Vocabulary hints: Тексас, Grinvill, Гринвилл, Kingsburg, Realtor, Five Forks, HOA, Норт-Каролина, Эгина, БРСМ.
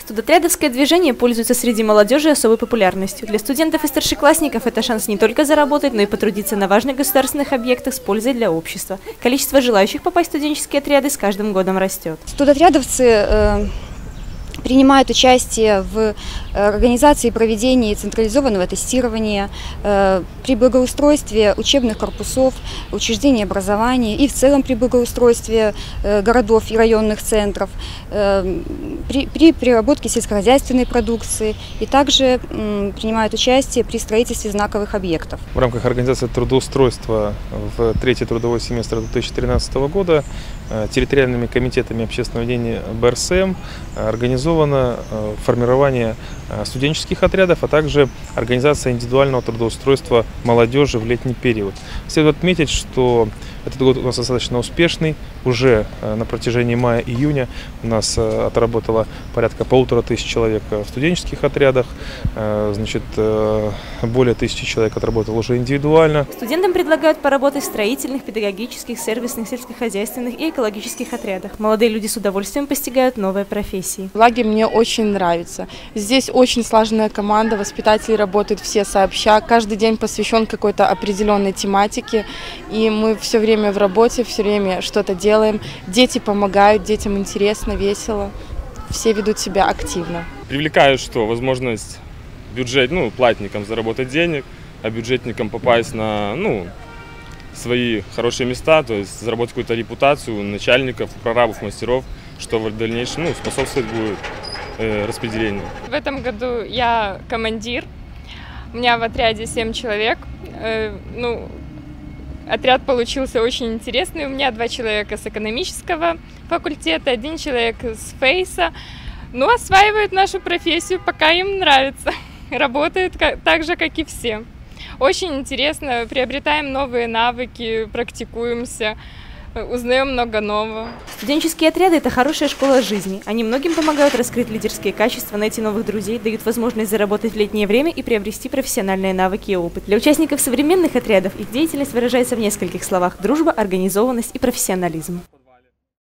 Студотрядовское движение пользуется среди молодежи особой популярностью. Для студентов и старшеклассников это шанс не только заработать, но и потрудиться на важных государственных объектах с пользой для общества. Количество желающих попасть в студенческие отряды с каждым годом растет. Студотрядовцы принимают участие в организации и проведении централизованного тестирования, при благоустройстве учебных корпусов, учреждений образования и в целом при благоустройстве городов и районных центров, при переработке сельскохозяйственной продукции и также принимают участие при строительстве знаковых объектов. В рамках организации трудоустройства в третий трудовой семестр 2013 года территориальными комитетами общественного объединения БРСМ организовано формирование студенческих отрядов, а также организация индивидуального трудоустройства молодежи в летний период. Следует отметить, что этот год у нас достаточно успешный. Уже на протяжении мая-июня у нас отработало порядка 1500 человек в студенческих отрядах, значит, более 1000 человек отработало уже индивидуально. Студентам предлагают поработать в строительных, педагогических, сервисных, сельскохозяйственных и экологических отрядах. Молодые люди с удовольствием постигают новые профессии. Лагерь мне очень нравится. Здесь очень сложная команда, воспитатели работают все сообща, каждый день посвящен какой-то определенной тематике, и мы все время в работе, все время что-то делаем. Дети помогают, детям интересно, весело, все ведут себя активно. Привлекают что? Возможность платникам заработать денег, а бюджетникам попасть на свои хорошие места, то есть заработать какую-то репутацию начальников, прорабов, мастеров, что в дальнейшем способствует будет распределению. В этом году я командир, у меня в отряде 7 человек. Отряд получился очень интересный. У меня 2 человека с экономического факультета, 1 человек с фейса. Осваивают нашу профессию, пока им нравится. Работают так же, как и все. Очень интересно, приобретаем новые навыки, практикуемся. Узнаем много нового. Студенческие отряды – это хорошая школа жизни. Они многим помогают раскрыть лидерские качества, найти новых друзей, дают возможность заработать в летнее время и приобрести профессиональные навыки и опыт. Для участников современных отрядов их деятельность выражается в нескольких словах – дружба, организованность и профессионализм.